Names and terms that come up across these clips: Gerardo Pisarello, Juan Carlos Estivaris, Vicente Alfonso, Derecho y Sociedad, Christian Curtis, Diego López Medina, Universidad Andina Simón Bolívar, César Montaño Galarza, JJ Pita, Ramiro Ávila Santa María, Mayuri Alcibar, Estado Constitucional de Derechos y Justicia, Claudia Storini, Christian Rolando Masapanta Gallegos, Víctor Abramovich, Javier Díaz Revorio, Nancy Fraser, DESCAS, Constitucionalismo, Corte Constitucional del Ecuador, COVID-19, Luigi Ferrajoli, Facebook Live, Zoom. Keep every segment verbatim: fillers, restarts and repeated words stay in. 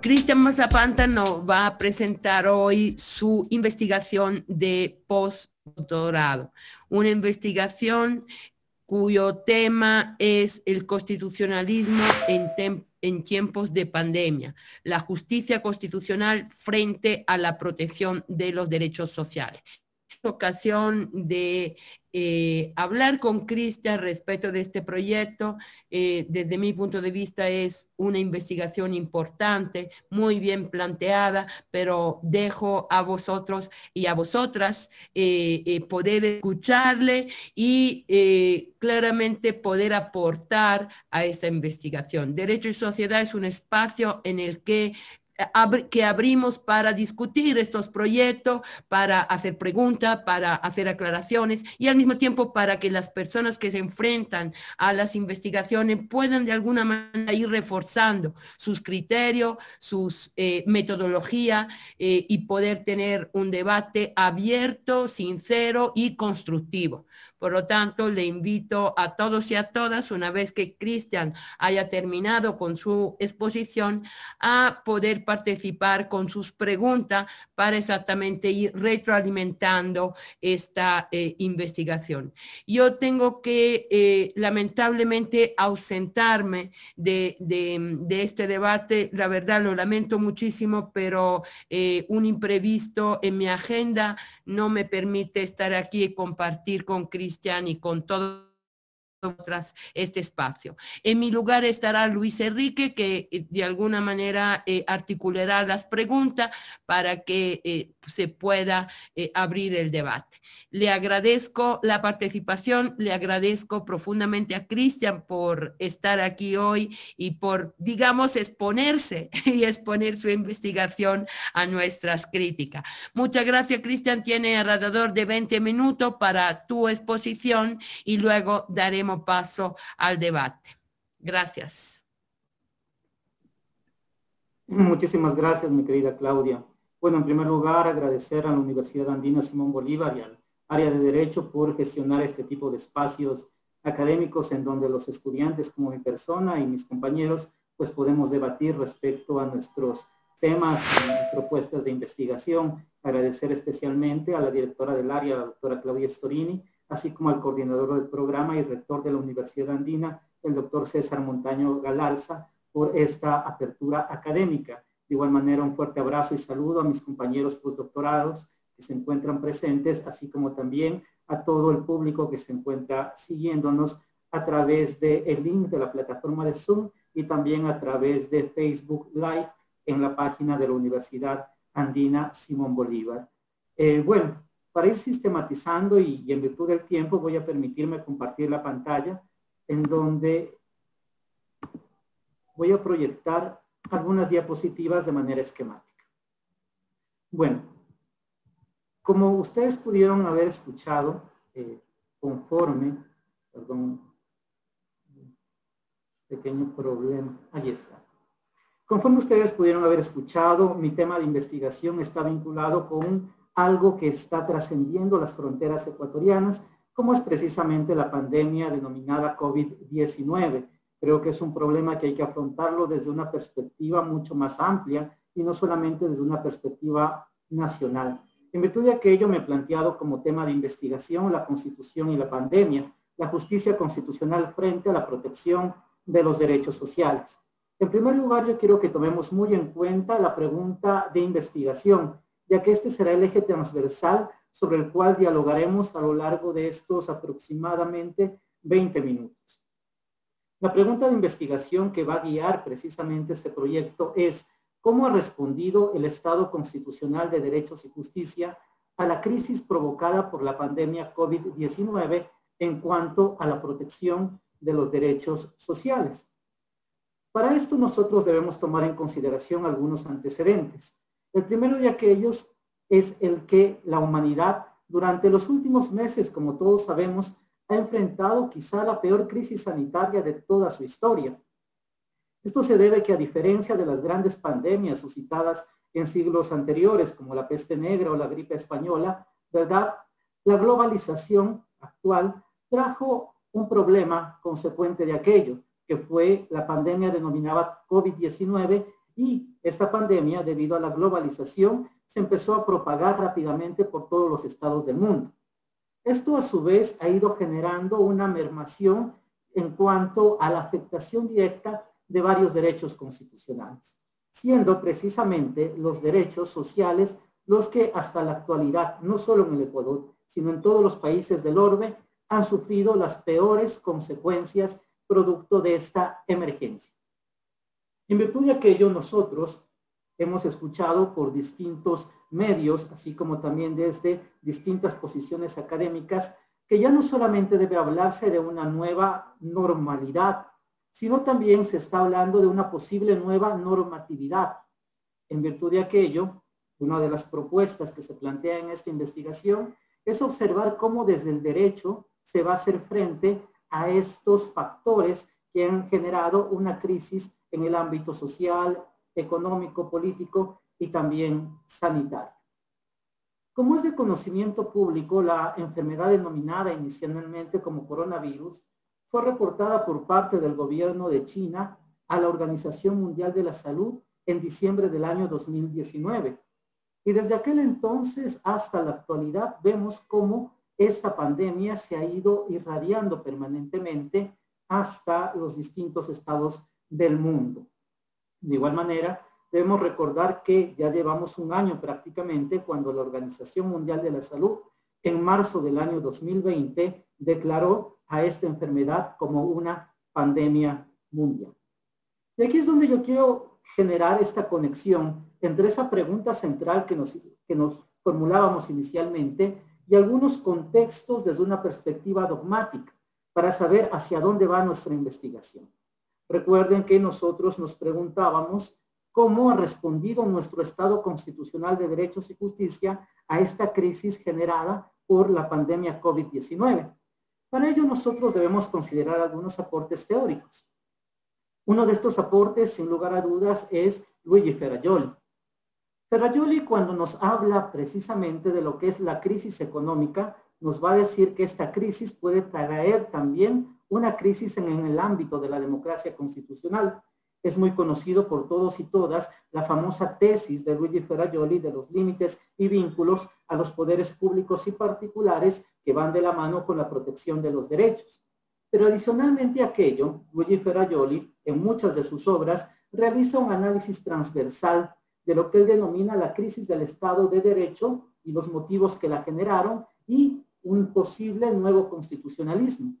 Christian Masapanta nos va a presentar hoy su investigación de postdoctorado, una investigación cuyo tema es el constitucionalismo en, en tiempos de pandemia, la justicia constitucional frente a la protección de los derechos sociales. Ocasión de eh, hablar con Christian respecto de este proyecto. Eh, desde mi punto de vista es una investigación importante, muy bien planteada, pero dejo a vosotros y a vosotras eh, eh, poder escucharle y eh, claramente poder aportar a esa investigación. Derecho y Sociedad es un espacio en el que que abrimos para discutir estos proyectos, para hacer preguntas, para hacer aclaraciones y al mismo tiempo para que las personas que se enfrentan a las investigaciones puedan de alguna manera ir reforzando sus criterios, sus eh, metodologías eh, y poder tener un debate abierto, sincero y constructivo. Por lo tanto, le invito a todos y a todas, una vez que Christian haya terminado con su exposición, a poder participar con sus preguntas para exactamente ir retroalimentando esta eh, investigación. Yo tengo que, eh, lamentablemente, ausentarme de, de, de este debate. La verdad, lo lamento muchísimo, pero eh, un imprevisto en mi agenda no me permite estar aquí y compartir con Christian y con todos este espacio. En mi lugar estará Luis Enrique, que de alguna manera eh, articulará las preguntas para que eh, se pueda eh, abrir el debate. Le agradezco la participación, le agradezco profundamente a Christian por estar aquí hoy y por, digamos, exponerse y exponer su investigación a nuestras críticas. Muchas gracias, Christian. Tiene alrededor de veinte minutos para tu exposición y luego daremos paso al debate. Gracias. Muchísimas gracias, mi querida Claudia. Bueno, en primer lugar, agradecer a la Universidad Andina Simón Bolívar y al área de Derecho por gestionar este tipo de espacios académicos en donde los estudiantes como mi persona y mis compañeros pues podemos debatir respecto a nuestros temas y propuestas de investigación. Agradecer especialmente a la directora del área, la doctora Claudia Storini, así como al coordinador del programa y rector de la Universidad Andina, el doctor César Montaño Galarza, por esta apertura académica. De igual manera, un fuerte abrazo y saludo a mis compañeros postdoctorados que se encuentran presentes, así como también a todo el público que se encuentra siguiéndonos a través del link de la plataforma de Zoom y también a través de Facebook Live en la página de la Universidad Andina Simón Bolívar. Eh, bueno, Para ir sistematizando y, y en virtud del tiempo voy a permitirme compartir la pantalla en donde voy a proyectar algunas diapositivas de manera esquemática. Bueno, como ustedes pudieron haber escuchado, eh, conforme, perdón, pequeño problema, ahí está. Conforme ustedes pudieron haber escuchado, mi tema de investigación está vinculado con algo que está trascendiendo las fronteras ecuatorianas, como es precisamente la pandemia denominada COVID diecinueve. Creo que es un problema que hay que afrontarlo desde una perspectiva mucho más amplia y no solamente desde una perspectiva nacional. En virtud de aquello me he planteado como tema de investigación la Constitución y la pandemia, la justicia constitucional frente a la protección de los derechos sociales. En primer lugar, yo quiero que tomemos muy en cuenta la pregunta de investigación, ya que este será el eje transversal sobre el cual dialogaremos a lo largo de estos aproximadamente veinte minutos. La pregunta de investigación que va a guiar precisamente este proyecto es: ¿cómo ha respondido el Estado Constitucional de Derechos y Justicia a la crisis provocada por la pandemia COVID diecinueve en cuanto a la protección de los derechos sociales? Para esto nosotros debemos tomar en consideración algunos antecedentes. El primero de aquellos es el que la humanidad durante los últimos meses, como todos sabemos, ha enfrentado quizá la peor crisis sanitaria de toda su historia. Esto se debe a que, a diferencia de las grandes pandemias suscitadas en siglos anteriores, como la peste negra o la gripe española, ¿verdad?, la globalización actual trajo un problema consecuente de aquello, que fue la pandemia denominada COVID diecinueve, Y esta pandemia, debido a la globalización, se empezó a propagar rápidamente por todos los estados del mundo. Esto a su vez ha ido generando una mermación en cuanto a la afectación directa de varios derechos constitucionales, siendo precisamente los derechos sociales los que hasta la actualidad, no solo en el Ecuador, sino en todos los países del orbe, han sufrido las peores consecuencias producto de esta emergencia. En virtud de aquello, nosotros hemos escuchado por distintos medios, así como también desde distintas posiciones académicas, que ya no solamente debe hablarse de una nueva normalidad, sino también se está hablando de una posible nueva normatividad. En virtud de aquello, una de las propuestas que se plantea en esta investigación es observar cómo desde el derecho se va a hacer frente a estos factores que han generado una crisis en el ámbito social, económico, político y también sanitario. Como es de conocimiento público, la enfermedad denominada inicialmente como coronavirus fue reportada por parte del gobierno de China a la Organización Mundial de la Salud en diciembre del año dos mil diecinueve. Y desde aquel entonces hasta la actualidad vemos cómo esta pandemia se ha ido irradiando permanentemente hasta los distintos estados del mundo. De igual manera, debemos recordar que ya llevamos un año prácticamente cuando la Organización Mundial de la Salud, en marzo del año dos mil veinte, declaró a esta enfermedad como una pandemia mundial. Y aquí es donde yo quiero generar esta conexión entre esa pregunta central que nos, que nos formulábamos inicialmente y algunos contextos desde una perspectiva dogmática para saber hacia dónde va nuestra investigación. Recuerden que nosotros nos preguntábamos cómo ha respondido nuestro Estado Constitucional de Derechos y Justicia a esta crisis generada por la pandemia COVID diecinueve. Para ello nosotros debemos considerar algunos aportes teóricos. Uno de estos aportes, sin lugar a dudas, es Luigi Ferrajoli. Ferrajoli, cuando nos habla precisamente de lo que es la crisis económica, nos va a decir que esta crisis puede traer también una crisis en el ámbito de la democracia constitucional. Es muy conocido por todos y todas la famosa tesis de Luigi Ferrajoli de los límites y vínculos a los poderes públicos y particulares que van de la mano con la protección de los derechos. Pero adicionalmente a aquello, Luigi Ferrajoli, en muchas de sus obras, realiza un análisis transversal de lo que él denomina la crisis del Estado de Derecho y los motivos que la generaron y un posible nuevo constitucionalismo.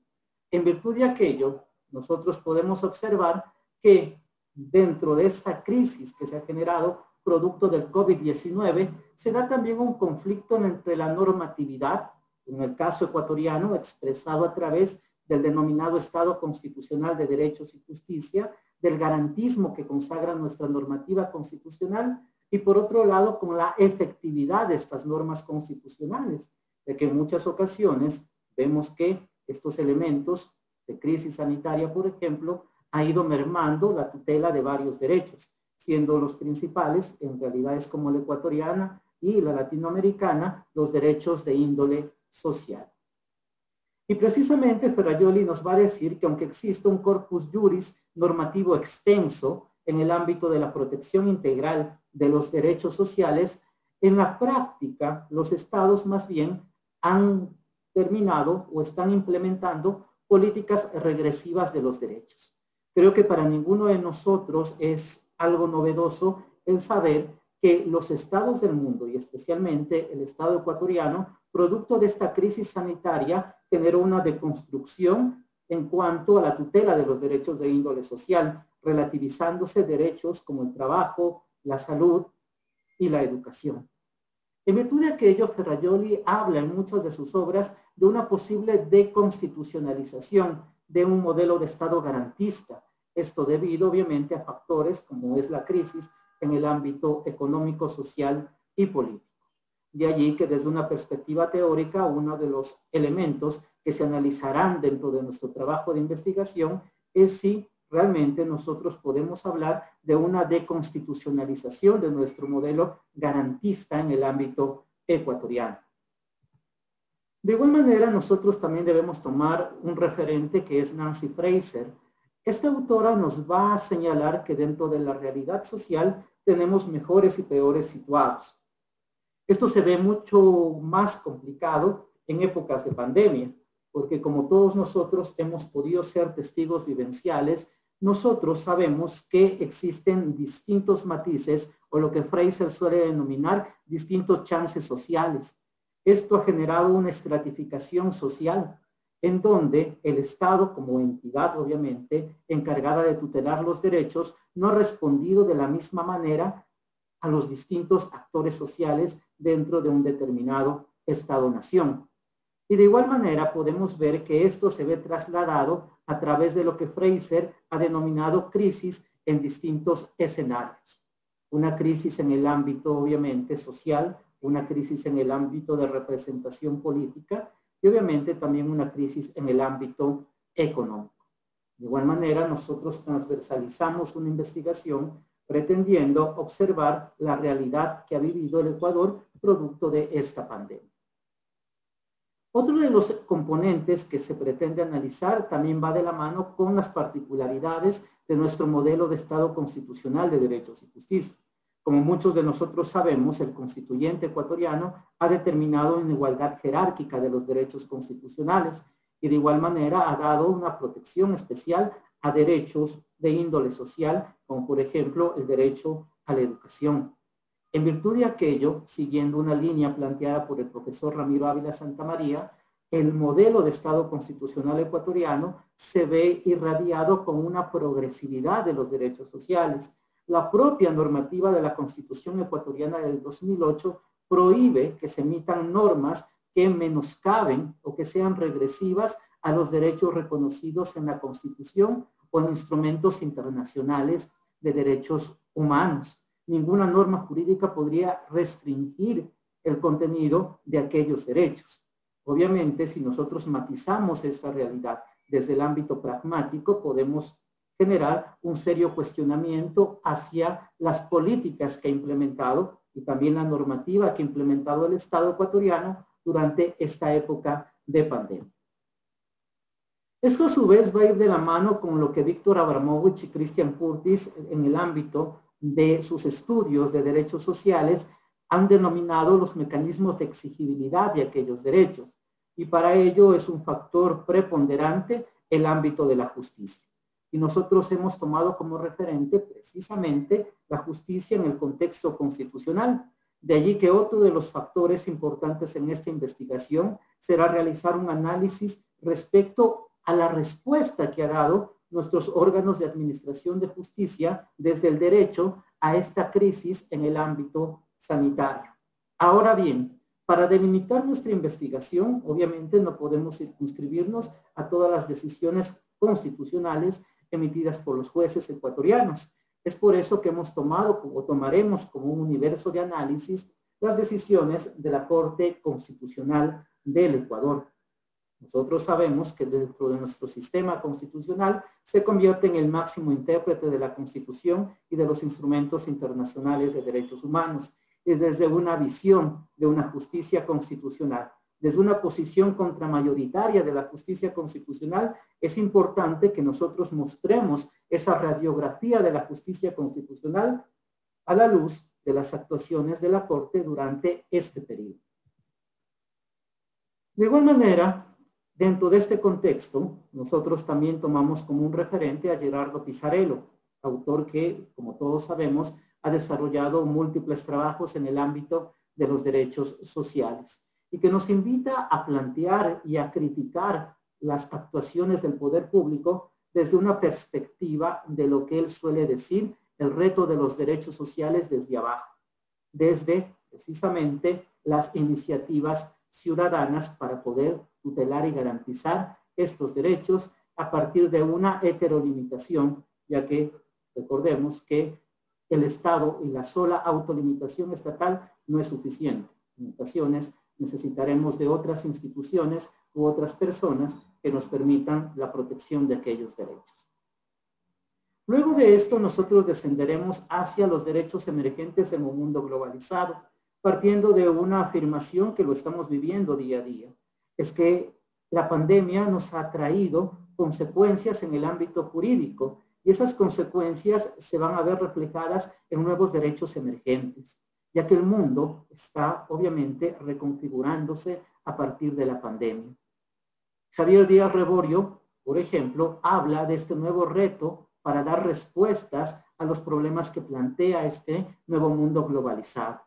En virtud de aquello, nosotros podemos observar que dentro de esta crisis que se ha generado producto del COVID diecinueve, se da también un conflicto entre la normatividad, en el caso ecuatoriano expresado a través del denominado Estado Constitucional de Derechos y Justicia, del garantismo que consagra nuestra normativa constitucional y por otro lado con la efectividad de estas normas constitucionales, de que en muchas ocasiones vemos que estos elementos de crisis sanitaria, por ejemplo, ha ido mermando la tutela de varios derechos, siendo los principales, en realidades como la ecuatoriana y la latinoamericana, los derechos de índole social. Y precisamente Ferrajoli nos va a decir que aunque existe un corpus juris normativo extenso en el ámbito de la protección integral de los derechos sociales, en la práctica los estados más bien han terminado o están implementando políticas regresivas de los derechos. Creo que para ninguno de nosotros es algo novedoso el saber que los estados del mundo, y especialmente el estado ecuatoriano, producto de esta crisis sanitaria, generó una deconstrucción en cuanto a la tutela de los derechos de índole social, relativizándose derechos como el trabajo, la salud y la educación. En virtud de aquello, Ferrajoli habla en muchas de sus obras de una posible deconstitucionalización de un modelo de Estado garantista. Esto debido, obviamente, a factores como es la crisis en el ámbito económico, social y político. De allí que desde una perspectiva teórica, uno de los elementos que se analizarán dentro de nuestro trabajo de investigación es si realmente nosotros podemos hablar de una deconstitucionalización de nuestro modelo garantista en el ámbito ecuatoriano. De igual manera, nosotros también debemos tomar un referente que es Nancy Fraser. Esta autora nos va a señalar que dentro de la realidad social tenemos mejores y peores situados. Esto se ve mucho más complicado en épocas de pandemia, porque como todos nosotros hemos podido ser testigos vivenciales, nosotros sabemos que existen distintos matices o lo que Fraser suele denominar distintos chances sociales. Esto ha generado una estratificación social en donde el Estado, como entidad obviamente encargada de tutelar los derechos, no ha respondido de la misma manera a los distintos actores sociales dentro de un determinado Estado-nación. Y de igual manera podemos ver que esto se ve trasladado a través de lo que Fraser ha denominado crisis en distintos escenarios. Una crisis en el ámbito, obviamente, social, una crisis en el ámbito de representación política y, obviamente, también una crisis en el ámbito económico. De igual manera, nosotros transversalizamos una investigación pretendiendo observar la realidad que ha vivido el Ecuador producto de esta pandemia. Otro de los componentes que se pretende analizar también va de la mano con las particularidades de nuestro modelo de Estado Constitucional de Derechos y Justicia. Como muchos de nosotros sabemos, el constituyente ecuatoriano ha determinado una igualdad jerárquica de los derechos constitucionales y de igual manera ha dado una protección especial a derechos de índole social, como por ejemplo el derecho a la educación. En virtud de aquello, siguiendo una línea planteada por el profesor Ramiro Ávila Santa María, el modelo de Estado Constitucional ecuatoriano se ve irradiado con una progresividad de los derechos sociales. La propia normativa de la Constitución ecuatoriana del dos mil ocho prohíbe que se emitan normas que menoscaben o que sean regresivas a los derechos reconocidos en la Constitución o en instrumentos internacionales de derechos humanos. Ninguna norma jurídica podría restringir el contenido de aquellos derechos. Obviamente, si nosotros matizamos esta realidad desde el ámbito pragmático, podemos generar un serio cuestionamiento hacia las políticas que ha implementado y también la normativa que ha implementado el Estado ecuatoriano durante esta época de pandemia. Esto a su vez va a ir de la mano con lo que Víctor Abramovich y Christian Curtis en el ámbito de sus estudios de derechos sociales han denominado los mecanismos de exigibilidad de aquellos derechos, y para ello es un factor preponderante el ámbito de la justicia. Y nosotros hemos tomado como referente precisamente la justicia en el contexto constitucional. De allí que otro de los factores importantes en esta investigación será realizar un análisis respecto a la respuesta que ha dado nuestros órganos de administración de justicia desde el derecho a esta crisis en el ámbito sanitario. Ahora bien, para delimitar nuestra investigación, obviamente no podemos circunscribirnos a todas las decisiones constitucionales emitidas por los jueces ecuatorianos. Es por eso que hemos tomado o tomaremos como un universo de análisis las decisiones de la Corte Constitucional del Ecuador. Nosotros sabemos que dentro de nuestro sistema constitucional se convierte en el máximo intérprete de la Constitución y de los instrumentos internacionales de derechos humanos, y desde una visión de una justicia constitucional, desde una posición contramayoritaria de la justicia constitucional, es importante que nosotros mostremos esa radiografía de la justicia constitucional a la luz de las actuaciones de la Corte durante este periodo. De igual manera, dentro de este contexto, nosotros también tomamos como un referente a Gerardo Pisarello, autor que, como todos sabemos, ha desarrollado múltiples trabajos en el ámbito de los derechos sociales y que nos invita a plantear y a criticar las actuaciones del poder público desde una perspectiva de lo que él suele decir, el reto de los derechos sociales desde abajo, desde precisamente las iniciativas ciudadanas para poder tutelar y garantizar estos derechos a partir de una heterolimitación, ya que recordemos que el Estado y la sola autolimitación estatal no es suficiente. En ocasiones necesitaremos de otras instituciones u otras personas que nos permitan la protección de aquellos derechos. Luego de esto, nosotros descenderemos hacia los derechos emergentes en un mundo globalizado, partiendo de una afirmación que lo estamos viviendo día a día. Es que la pandemia nos ha traído consecuencias en el ámbito jurídico, y esas consecuencias se van a ver reflejadas en nuevos derechos emergentes, ya que el mundo está obviamente reconfigurándose a partir de la pandemia. Javier Díaz Revorio, por ejemplo, habla de este nuevo reto para dar respuestas a los problemas que plantea este nuevo mundo globalizado.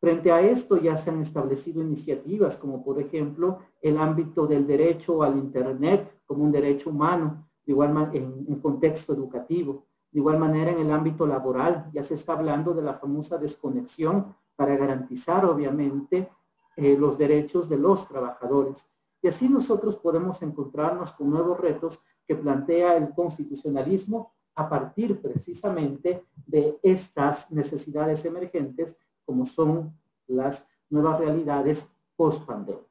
Frente a esto ya se han establecido iniciativas como, por ejemplo, el ámbito del derecho al Internet como un derecho humano, de igual en un contexto educativo. De igual manera, en el ámbito laboral ya se está hablando de la famosa desconexión para garantizar, obviamente, eh, los derechos de los trabajadores. Y así nosotros podemos encontrarnos con nuevos retos que plantea el constitucionalismo a partir precisamente de estas necesidades emergentes, como son las nuevas realidades post-pandemia.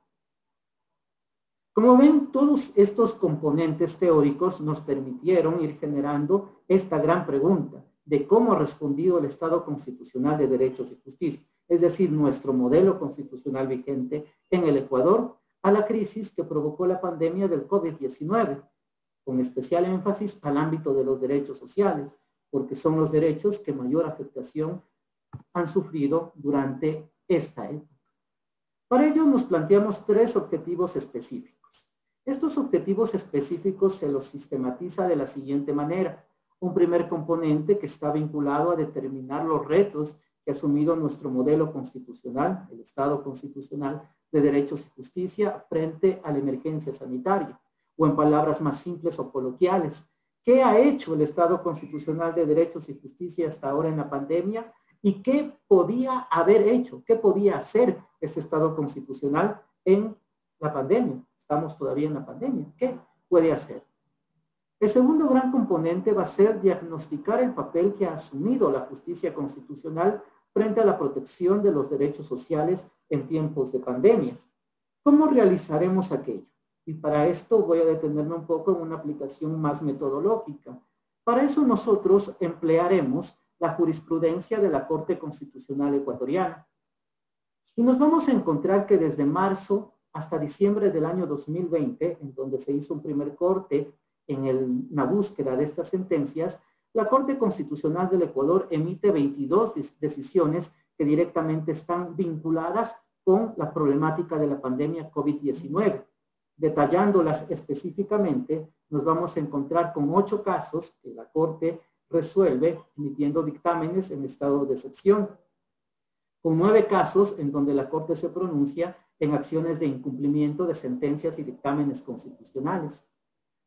Como ven, todos estos componentes teóricos nos permitieron ir generando esta gran pregunta de cómo ha respondido el Estado Constitucional de Derechos y Justicia, es decir, nuestro modelo constitucional vigente en el Ecuador, a la crisis que provocó la pandemia del COVID diecinueve, con especial énfasis al ámbito de los derechos sociales, porque son los derechos que mayor afectación han sufrido durante esta época. Para ello nos planteamos tres objetivos específicos. Estos objetivos específicos se los sistematiza de la siguiente manera. Un primer componente que está vinculado a determinar los retos que ha asumido nuestro modelo constitucional, el Estado Constitucional de Derechos y Justicia, frente a la emergencia sanitaria, o en palabras más simples o coloquiales. ¿Qué ha hecho el Estado Constitucional de Derechos y Justicia hasta ahora en la pandemia? ¿Y qué podía haber hecho? ¿Qué podía hacer este Estado Constitucional en la pandemia? Estamos todavía en la pandemia. ¿Qué puede hacer? El segundo gran componente va a ser diagnosticar el papel que ha asumido la justicia constitucional frente a la protección de los derechos sociales en tiempos de pandemia. ¿Cómo realizaremos aquello? Y para esto voy a detenerme un poco en una aplicación más metodológica. Para eso nosotros emplearemos la jurisprudencia de la Corte Constitucional ecuatoriana. Y nos vamos a encontrar que desde marzo hasta diciembre del año dos mil veinte, en donde se hizo un primer corte en el, la búsqueda de estas sentencias, la Corte Constitucional del Ecuador emite veintidós decisiones que directamente están vinculadas con la problemática de la pandemia COVID diecinueve. Detallándolas específicamente, nos vamos a encontrar con ocho casos que la Corte resuelve emitiendo dictámenes en estado de excepción, con nueve casos en donde la Corte se pronuncia en acciones de incumplimiento de sentencias y dictámenes constitucionales.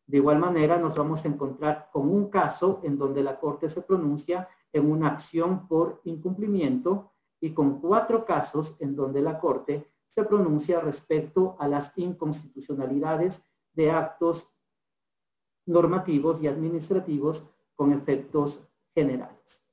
De igual manera, nos vamos a encontrar con un caso en donde la Corte se pronuncia en una acción por incumplimiento y con cuatro casos en donde la Corte se pronuncia respecto a las inconstitucionalidades de actos normativos y administrativos con efectos generales.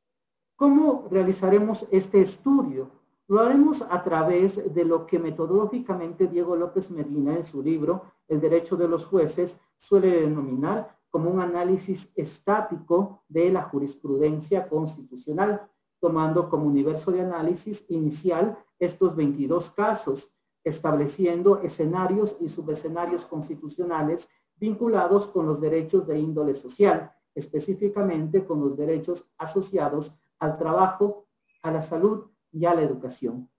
¿Cómo realizaremos este estudio? Lo haremos a través de lo que metodológicamente Diego López Medina en su libro El Derecho de los Jueces suele denominar como un análisis estático de la jurisprudencia constitucional, tomando como universo de análisis inicial estos veintidós casos, estableciendo escenarios y subescenarios constitucionales vinculados con los derechos de índole social, específicamente con los derechos asociados al trabajo, a la salud y a la educación.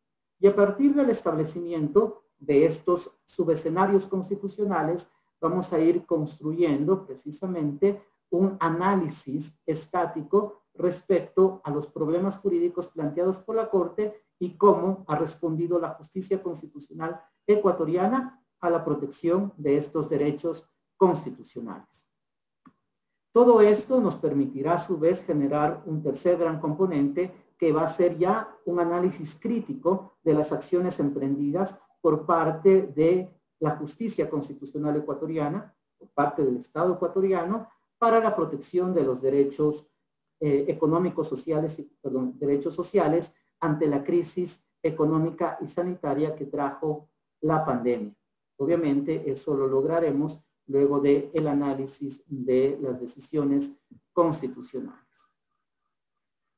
Y a partir del establecimiento de estos subescenarios constitucionales, vamos a ir construyendo precisamente un análisis estático respecto a los problemas jurídicos planteados por la Corte y cómo ha respondido la justicia constitucional ecuatoriana a la protección de estos derechos constitucionales. Todo esto nos permitirá a su vez generar un tercer gran componente que va a ser ya un análisis crítico de las acciones emprendidas por parte de la justicia constitucional ecuatoriana, por parte del Estado ecuatoriano, para la protección de los derechos eh, económicos sociales, y, perdón, derechos sociales ante la crisis económica y sanitaria que trajo la pandemia. Obviamente eso lo lograremos luego del análisis de las decisiones constitucionales.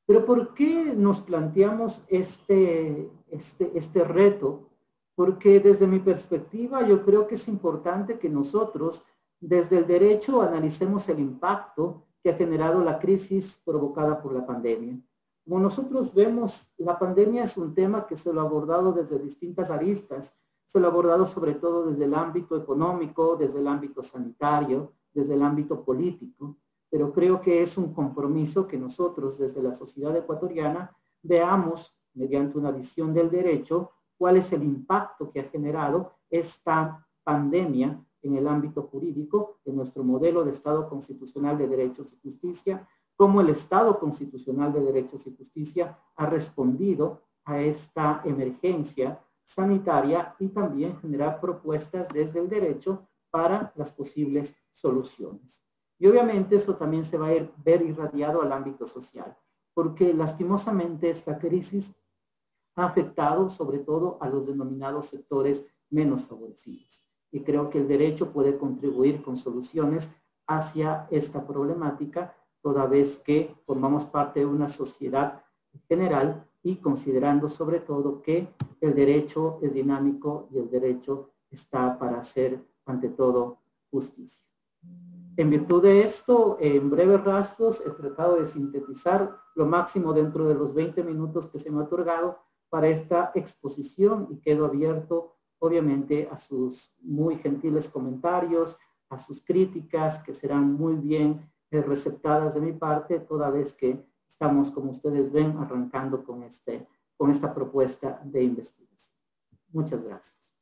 Pero ¿por qué nos planteamos este, este, este reto? Porque desde mi perspectiva yo creo que es importante que nosotros Desde el derecho analicemos el impacto que ha generado la crisis provocada por la pandemia. Como nosotros vemos, la pandemia es un tema que se lo ha abordado desde distintas aristas. Se lo ha abordado sobre todo desde el ámbito económico, desde el ámbito sanitario, desde el ámbito político. Pero creo que es un compromiso que nosotros desde la sociedad ecuatoriana veamos, mediante una visión del derecho, cuál es el impacto que ha generado esta pandemia en el ámbito jurídico, en nuestro modelo de Estado Constitucional de Derechos y Justicia, cómo el Estado Constitucional de Derechos y Justicia ha respondido a esta emergencia sanitaria y también generar propuestas desde el derecho para las posibles soluciones. Y obviamente eso también se va a ver irradiado al ámbito social, porque lastimosamente esta crisis ha afectado sobre todo a los denominados sectores menos favorecidos. Y creo que el derecho puede contribuir con soluciones hacia esta problemática, toda vez que formamos parte de una sociedad general y considerando sobre todo que el derecho es dinámico y el derecho está para hacer ante todo justicia. En virtud de esto, en breves rasgos, he tratado de sintetizar lo máximo dentro de los veinte minutos que se me ha otorgado para esta exposición y quedo abierto, obviamente, a sus muy gentiles comentarios, a sus críticas que serán muy bien receptadas de mi parte, toda vez que estamos, como ustedes ven, arrancando con, este, con esta propuesta de investigación. Muchas gracias.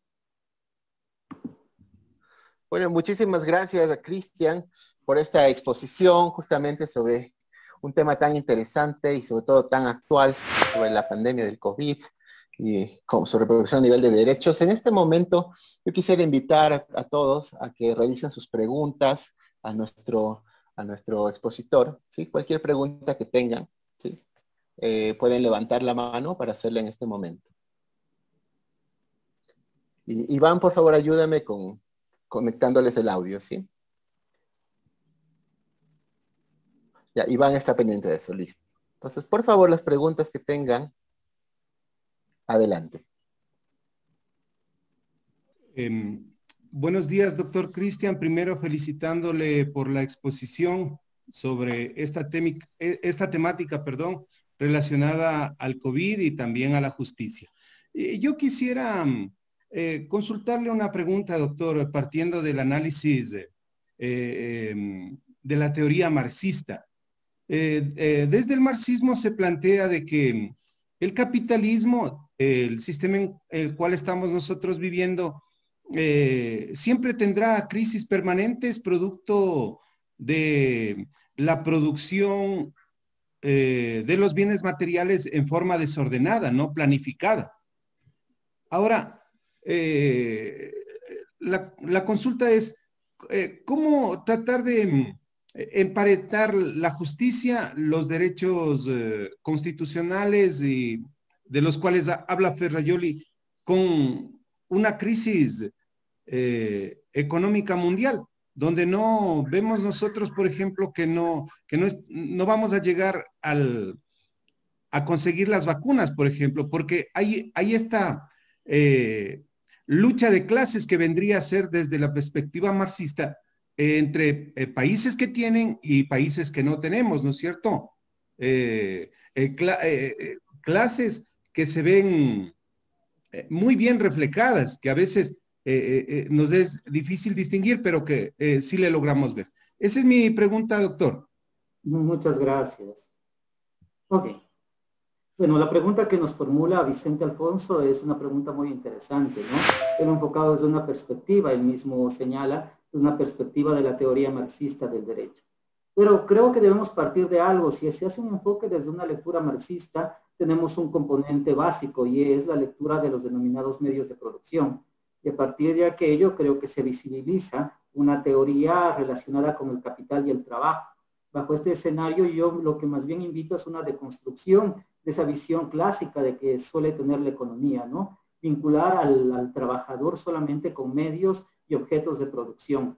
Bueno, muchísimas gracias a Christian por esta exposición justamente sobre un tema tan interesante y sobre todo tan actual sobre la pandemia del COVID y con su repercusión a nivel de derechos. En este momento yo quisiera invitar a, a todos a que realicen sus preguntas a nuestro, a nuestro expositor, ¿sí? Cualquier pregunta que tengan, ¿sí? eh, pueden levantar la mano para hacerla en este momento. Y, Iván, por favor, ayúdame con... conectándoles el audio, ¿sí? Ya, Iván está pendiente de eso, listo. Entonces, por favor, las preguntas que tengan, adelante. Eh, buenos días, doctor Christian. Primero, felicitándole por la exposición sobre esta, esta temática, perdón, relacionada al COVID y también a la justicia. Eh, yo quisiera... Eh, consultarle una pregunta, doctor, partiendo del análisis eh, eh, de la teoría marxista. Eh, eh, desde el marxismo se plantea de que el capitalismo, eh, el sistema en el cual estamos nosotros viviendo, eh, siempre tendrá crisis permanentes producto de la producción eh, de los bienes materiales en forma desordenada, no planificada. Ahora, Eh, la, la consulta es eh, cómo tratar de eh, emparentar la justicia, los derechos eh, constitucionales y de los cuales a, habla Ferrajoli con una crisis eh, económica mundial, donde no vemos nosotros, por ejemplo, que no, que no, es, no vamos a llegar al, a conseguir las vacunas, por ejemplo, porque hay, hay esta eh, lucha de clases que vendría a ser desde la perspectiva marxista eh, entre eh, países que tienen y países que no tenemos, ¿no es cierto? Eh, eh, cl eh, clases que se ven eh, muy bien reflejadas, que a veces eh, eh, nos es difícil distinguir, pero que eh, sí le logramos ver. Esa es mi pregunta, doctor. Muchas gracias. Ok. Bueno, la pregunta que nos formula Vicente Alfonso es una pregunta muy interesante, ¿no? Él enfocado desde una perspectiva, él mismo señala, una perspectiva de la teoría marxista del derecho. Pero creo que debemos partir de algo. Si se hace un enfoque desde una lectura marxista, tenemos un componente básico y es la lectura de los denominados medios de producción. Y a partir de aquello creo que se visibiliza una teoría relacionada con el capital y el trabajo. Bajo este escenario yo lo que más bien invito es una deconstrucción de esa visión clásica de que suele tener la economía, ¿no? Vincular al, al trabajador solamente con medios y objetos de producción.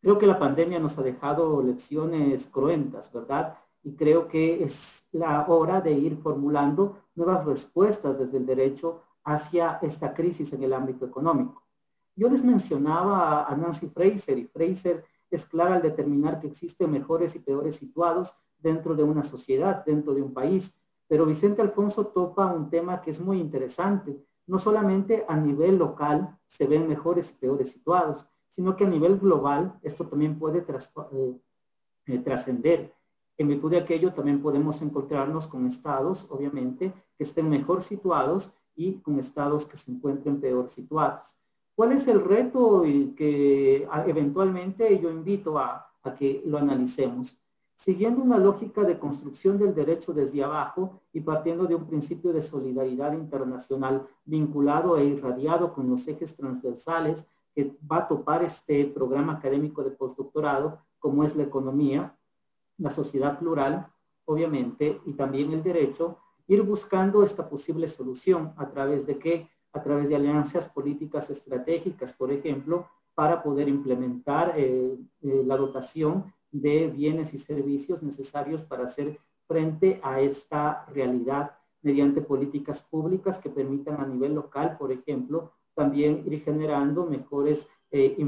Creo que la pandemia nos ha dejado lecciones cruentas, ¿verdad? Y creo que es la hora de ir formulando nuevas respuestas desde el derecho hacia esta crisis en el ámbito económico. Yo les mencionaba a Nancy Fraser, y Fraser es clara al determinar que existen mejores y peores situados dentro de una sociedad, dentro de un país. Pero Vicente Alfonso topa un tema que es muy interesante. No solamente a nivel local se ven mejores y peores situados, sino que a nivel global esto también puede trascender. Eh, en virtud de aquello también podemos encontrarnos con estados, obviamente, que estén mejor situados y con estados que se encuentren peor situados. ¿Cuál es el reto que eventualmente yo invito a, a que lo analicemos? Siguiendo una lógica de construcción del derecho desde abajo y partiendo de un principio de solidaridad internacional vinculado e irradiado con los ejes transversales que va a topar este programa académico de postdoctorado, como es la economía, la sociedad plural, obviamente, y también el derecho, ir buscando esta posible solución a través de qué, a través de alianzas políticas estratégicas, por ejemplo, para poder implementar eh, eh, la dotación de bienes y servicios necesarios para hacer frente a esta realidad mediante políticas públicas que permitan a nivel local, por ejemplo, también ir generando mejores eh, y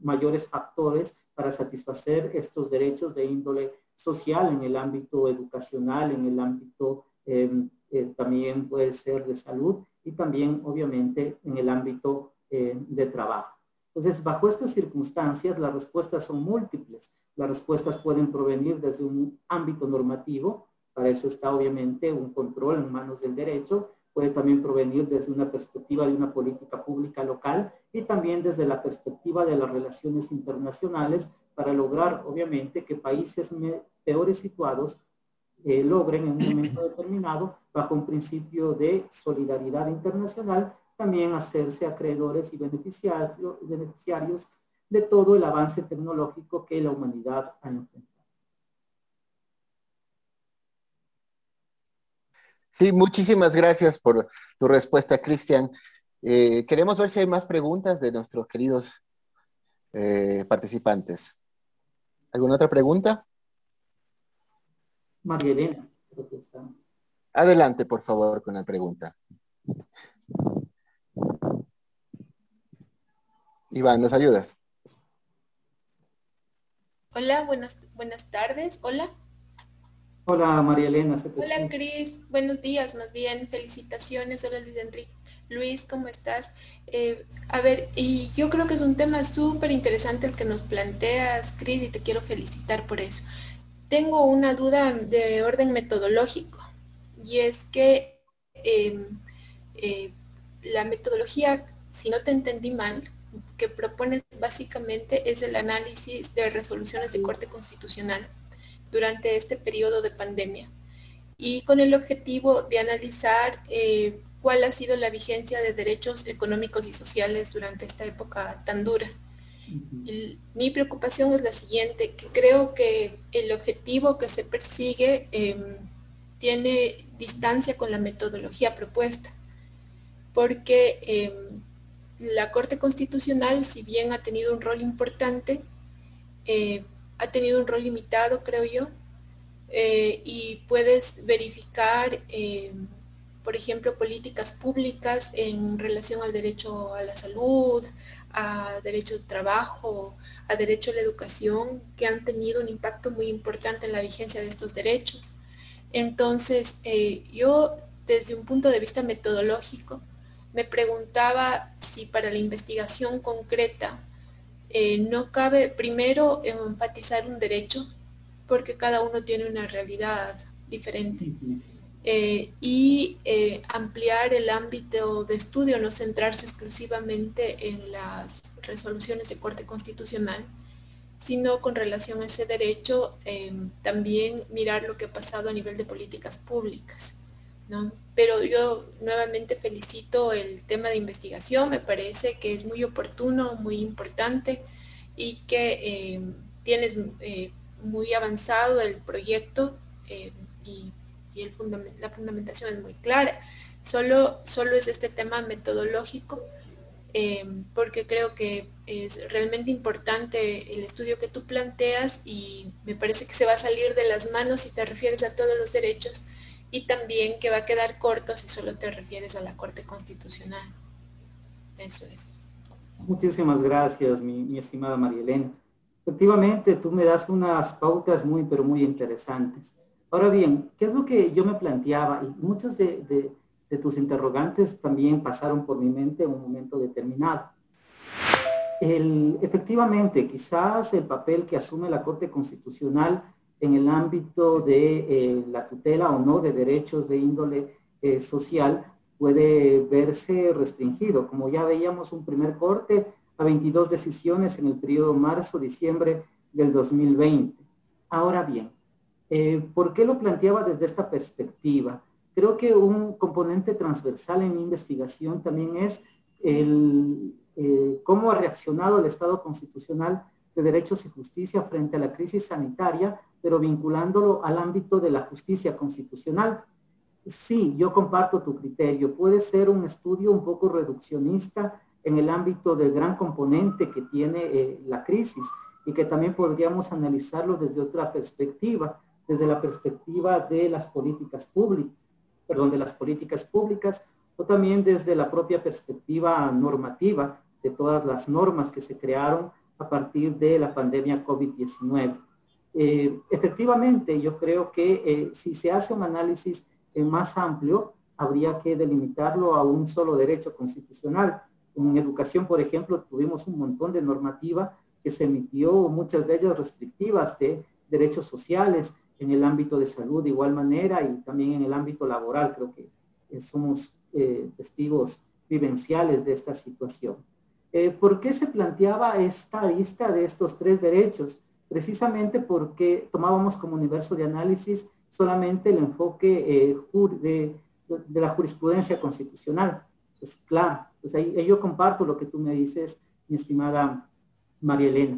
mayores factores para satisfacer estos derechos de índole social en el ámbito educacional, en el ámbito eh, eh, también puede ser de salud y también, obviamente, en el ámbito eh, de trabajo. Entonces, bajo estas circunstancias, las respuestas son múltiples. Las respuestas pueden provenir desde un ámbito normativo, para eso está obviamente un control en manos del derecho, puede también provenir desde una perspectiva de una política pública local y también desde la perspectiva de las relaciones internacionales para lograr obviamente que países peores situados eh, logren en un momento determinado, bajo un principio de solidaridad internacional, también hacerse acreedores y beneficiarios, beneficiarios de todo el avance tecnológico que la humanidad ha enfrentado. Sí, muchísimas gracias por tu respuesta, Christian. Eh, queremos ver si hay más preguntas de nuestros queridos eh, participantes. ¿Alguna otra pregunta? María Elena, creo que está. Adelante, por favor, con la pregunta. Iván, ¿nos ayudas? Hola, buenas, buenas tardes. Hola. Hola, María Elena. Hola, Cris. Buenos días, más bien. Felicitaciones. Hola, Luis Enrique. Luis, ¿cómo estás? Eh, a ver, y yo creo que es un tema súper interesante el que nos planteas, Cris, y te quiero felicitar por eso. Tengo una duda de orden metodológico, y es que eh, eh, la metodología, si no te entendí mal, que propones básicamente es el análisis de resoluciones de Corte Constitucional durante este periodo de pandemia y con el objetivo de analizar eh, cuál ha sido la vigencia de derechos económicos y sociales durante esta época tan dura. Uh-huh. Y mi preocupación es la siguiente, que creo que el objetivo que se persigue eh, tiene distancia con la metodología propuesta, porque eh, la Corte Constitucional, si bien ha tenido un rol importante, eh, ha tenido un rol limitado, creo yo, eh, y puedes verificar, eh, por ejemplo, políticas públicas en relación al derecho a la salud, a derecho al trabajo, a derecho a la educación, que han tenido un impacto muy importante en la vigencia de estos derechos. Entonces, eh, yo, desde un punto de vista metodológico, me preguntaba si para la investigación concreta eh, no cabe primero enfatizar un derecho, porque cada uno tiene una realidad diferente, eh, y eh, ampliar el ámbito de estudio, no centrarse exclusivamente en las resoluciones de Corte Constitucional, sino con relación a ese derecho eh, también mirar lo que ha pasado a nivel de políticas públicas, ¿no? Pero yo nuevamente felicito el tema de investigación, me parece que es muy oportuno, muy importante y que eh, tienes eh, muy avanzado el proyecto eh, y, y el fundament- la fundamentación es muy clara. Solo, solo es este tema metodológico eh, porque creo que es realmente importante el estudio que tú planteas y me parece que se va a salir de las manos si te refieres a todos los derechos. Y también que va a quedar corto si solo te refieres a la Corte Constitucional. Eso es. Muchísimas gracias, mi, mi estimada María Elena. Efectivamente, tú me das unas pautas muy, pero muy interesantes. Ahora bien, ¿qué es lo que yo me planteaba? Y muchas de, de, de tus interrogantes también pasaron por mi mente en un momento determinado. El, efectivamente, quizás el papel que asume la Corte Constitucional en el ámbito de eh, la tutela o no de derechos de índole eh, social puede verse restringido. Como ya veíamos, un primer corte a veintidós decisiones en el periodo marzo-diciembre del dos mil veinte. Ahora bien, eh, ¿por qué lo planteaba desde esta perspectiva? Creo que un componente transversal en mi investigación también es el, eh, cómo ha reaccionado el Estado Constitucional de Derechos y Justicia frente a la crisis sanitaria, pero vinculándolo al ámbito de la justicia constitucional. Sí, yo comparto tu criterio. Puede ser un estudio un poco reduccionista en el ámbito del gran componente que tiene eh, la crisis y que también podríamos analizarlo desde otra perspectiva, desde la perspectiva de las políticas públicas, perdón, de las políticas públicas o también desde la propia perspectiva normativa de todas las normas que se crearon a partir de la pandemia COVID diecinueve. Eh, efectivamente, yo creo que eh, si se hace un análisis más amplio, habría que delimitarlo a un solo derecho constitucional. En educación, por ejemplo, tuvimos un montón de normativa que se emitió, muchas de ellas restrictivas de derechos sociales, en el ámbito de salud de igual manera y también en el ámbito laboral. Creo que somos eh, testigos vivenciales de esta situación. Eh, ¿Por qué se planteaba esta lista de estos tres derechos? Precisamente porque tomábamos como universo de análisis solamente el enfoque eh, jur, de, de la jurisprudencia constitucional. Pues claro, pues ahí, ahí yo comparto lo que tú me dices, mi estimada María Elena.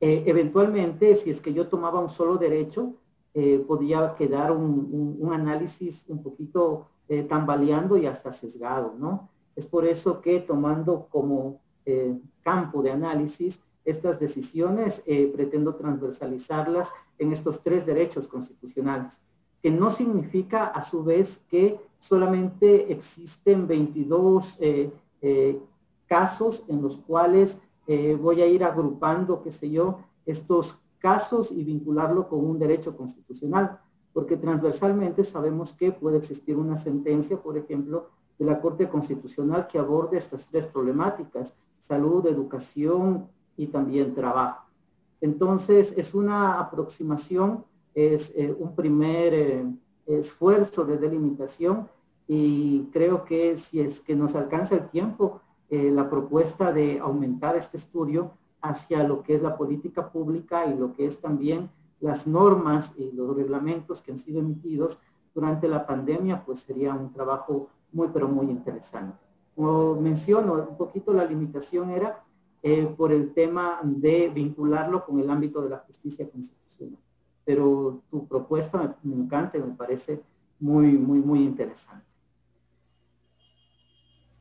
Eh, eventualmente, si es que yo tomaba un solo derecho, eh, podía quedar un, un, un análisis un poquito eh, tambaleando y hasta sesgado, ¿no? Es por eso que tomando como eh, campo de análisis estas decisiones, eh, pretendo transversalizarlas en estos tres derechos constitucionales, que no significa a su vez que solamente existen veintidós eh, eh, casos en los cuales eh, voy a ir agrupando, qué sé yo, estos casos y vincularlo con un derecho constitucional, porque transversalmente sabemos que puede existir una sentencia, por ejemplo, de la Corte Constitucional que aborde estas tres problemáticas: salud, educación y también trabajo. Entonces, es una aproximación, es eh, un primer eh, esfuerzo de delimitación y creo que si es que nos alcanza el tiempo, eh, la propuesta de aumentar este estudio hacia lo que es la política pública y lo que es también las normas y los reglamentos que han sido emitidos durante la pandemia, pues sería un trabajo muy, pero muy interesante. Como menciono, un poquito la limitación era Eh, por el tema de vincularlo con el ámbito de la justicia constitucional. Pero tu propuesta me, me encanta y me parece muy, muy, muy interesante.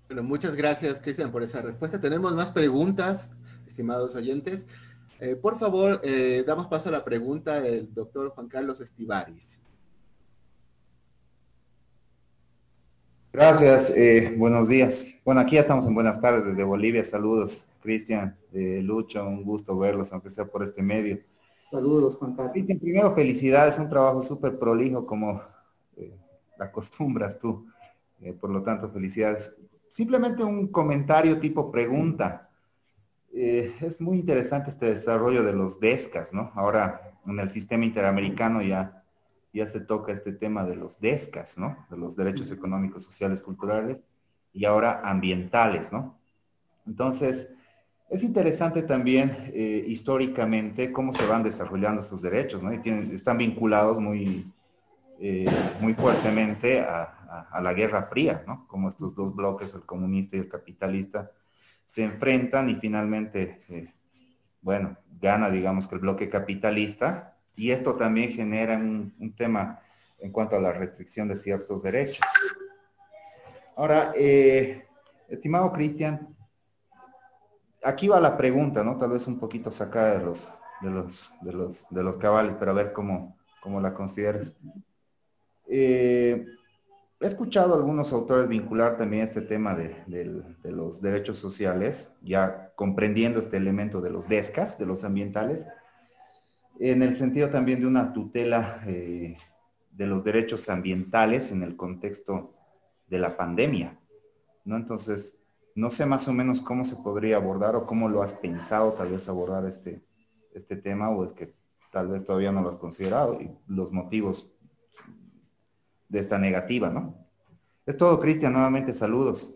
Bueno, muchas gracias, Christian, por esa respuesta. Tenemos más preguntas, estimados oyentes. Eh, por favor, eh, damos paso a la pregunta del doctor Juan Carlos Estivaris. Gracias, eh, buenos días. Bueno, aquí ya estamos en buenas tardes desde Bolivia. Saludos, Christian, eh, Lucho, un gusto verlos, aunque sea por este medio. Saludos, Juan Carlos. Christian, primero, felicidades, un trabajo súper prolijo como eh, acostumbras tú, eh, por lo tanto, felicidades. Simplemente un comentario tipo pregunta. Eh, es muy interesante este desarrollo de los DESCAS, ¿no? Ahora, en el sistema interamericano ya... ya se toca este tema de los DESCAS, ¿no? De los derechos económicos, sociales, culturales y ahora ambientales, ¿no? Entonces, es interesante también eh, históricamente cómo se van desarrollando estos derechos, ¿no? Y tienen, están vinculados muy, eh, muy fuertemente a, a, a la Guerra Fría, ¿no? Como estos dos bloques, el comunista y el capitalista, se enfrentan y finalmente, eh, bueno, gana, digamos, que el bloque capitalista. Y esto también genera un, un tema en cuanto a la restricción de ciertos derechos. Ahora, eh, estimado Christian, aquí va la pregunta, ¿no? Tal vez un poquito sacada de los, de los, de los, de los cabales, pero a ver cómo, cómo la consideras. Eh, He escuchado a algunos autores vincular también este tema de, de, de los derechos sociales, ya comprendiendo este elemento de los DESCAS, de los ambientales, en el sentido también de una tutela eh, de los derechos ambientales en el contexto de la pandemia, ¿no? Entonces, no sé más o menos cómo se podría abordar o cómo lo has pensado tal vez abordar este, este tema, o es que tal vez todavía no lo has considerado y los motivos de esta negativa, ¿no? Es todo, Cristian. Nuevamente, saludos.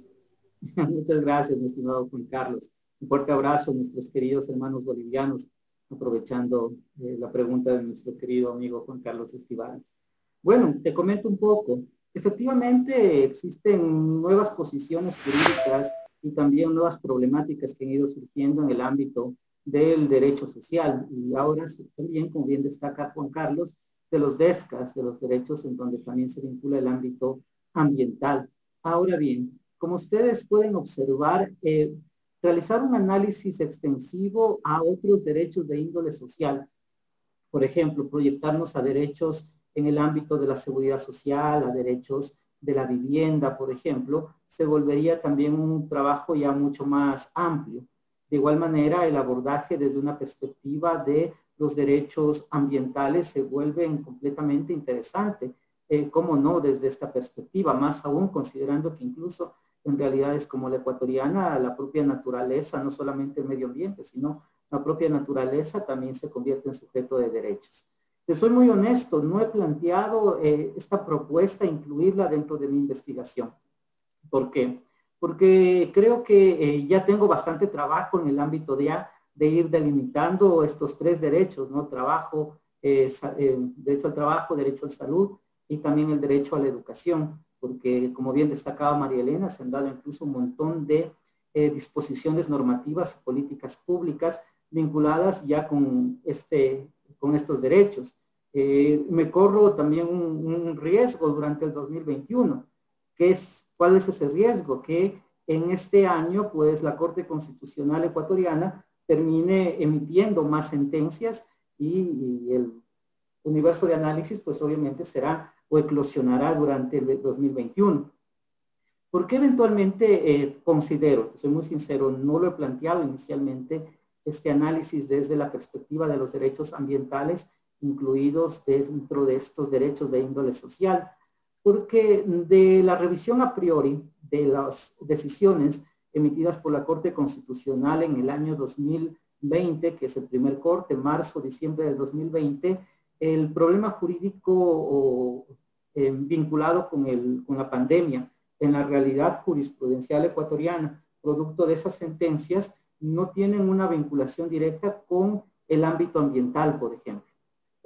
Muchas gracias, mi estimado Juan Carlos. Un fuerte abrazo a nuestros queridos hermanos bolivianos, aprovechando eh, la pregunta de nuestro querido amigo Juan Carlos Estivales. Bueno, te comento un poco. Efectivamente, existen nuevas posiciones jurídicas y también nuevas problemáticas que han ido surgiendo en el ámbito del derecho social. Y ahora también, como bien destaca Juan Carlos, de los DESCAS, de los derechos en donde también se vincula el ámbito ambiental. Ahora bien, como ustedes pueden observar, eh, realizar un análisis extensivo a otros derechos de índole social, por ejemplo, proyectarnos a derechos en el ámbito de la seguridad social, a derechos de la vivienda, por ejemplo, se volvería también un trabajo ya mucho más amplio. De igual manera, el abordaje desde una perspectiva de los derechos ambientales se vuelven completamente interesante, eh, cómo no, desde esta perspectiva, más aún considerando que incluso en realidades como la ecuatoriana, la propia naturaleza, no solamente el medio ambiente, sino la propia naturaleza también se convierte en sujeto de derechos. Te soy muy honesto, no he planteado eh, esta propuesta, incluirla dentro de mi investigación. ¿Por qué? Porque creo que eh, ya tengo bastante trabajo en el ámbito de A, de ir delimitando estos tres derechos, ¿no? Trabajo, eh, eh, derecho al trabajo, derecho a la salud y también el derecho a la educación, porque como bien destacaba María Elena, se han dado incluso un montón de eh, disposiciones normativas y políticas públicas vinculadas ya con, este, con estos derechos. Eh, me corro también un, un riesgo durante el dos mil veintiuno, que es, ¿cuál es ese riesgo? Que en este año, pues, la Corte Constitucional ecuatoriana termine emitiendo más sentencias y, y el universo de análisis, pues obviamente será o eclosionará durante el dos mil veintiuno. ¿Por qué eventualmente eh, considero, soy muy sincero, no lo he planteado inicialmente, este análisis desde la perspectiva de los derechos ambientales incluidos dentro de estos derechos de índole social? Porque de la revisión a priori de las decisiones emitidas por la Corte Constitucional en el año dos mil veinte, que es el primer corte, marzo-diciembre del dos mil veinte, el problema jurídico o, eh, vinculado con, el, con la pandemia en la realidad jurisprudencial ecuatoriana, producto de esas sentencias, no tienen una vinculación directa con el ámbito ambiental, por ejemplo.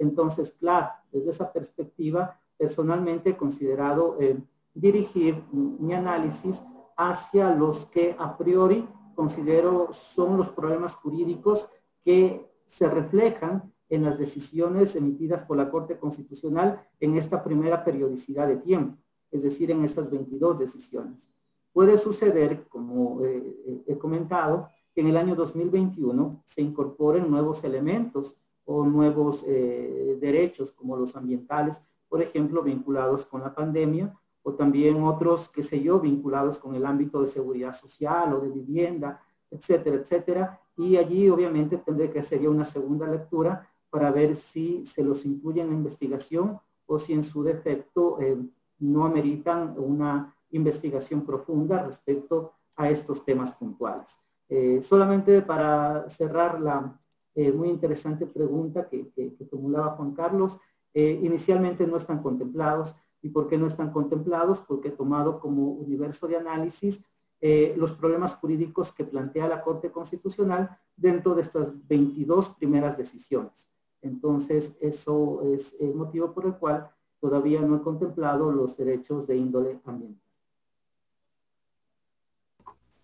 Entonces, claro, desde esa perspectiva, personalmente he considerado eh, dirigir mi análisis hacia los que a priori considero son los problemas jurídicos que se reflejan en las decisiones emitidas por la Corte Constitucional en esta primera periodicidad de tiempo, es decir, en estas veintidós decisiones. Puede suceder, como eh, he comentado, que en el año dos mil veintiuno se incorporen nuevos elementos o nuevos eh, derechos como los ambientales, por ejemplo, vinculados con la pandemia, o también otros, qué sé yo, vinculados con el ámbito de seguridad social o de vivienda, etcétera, etcétera. Y allí obviamente tendré que hacer una segunda lectura para ver si se los incluye en la investigación o si en su defecto eh, no ameritan una investigación profunda respecto a estos temas puntuales. Eh, solamente para cerrar la eh, muy interesante pregunta que, que, que formulaba Juan Carlos, eh, inicialmente no están contemplados. ¿Y por qué no están contemplados? Porque he tomado como universo de análisis eh, los problemas jurídicos que plantea la Corte Constitucional dentro de estas veintidós primeras decisiones. Entonces, eso es el motivo por el cual todavía no he contemplado los derechos de índole ambiental.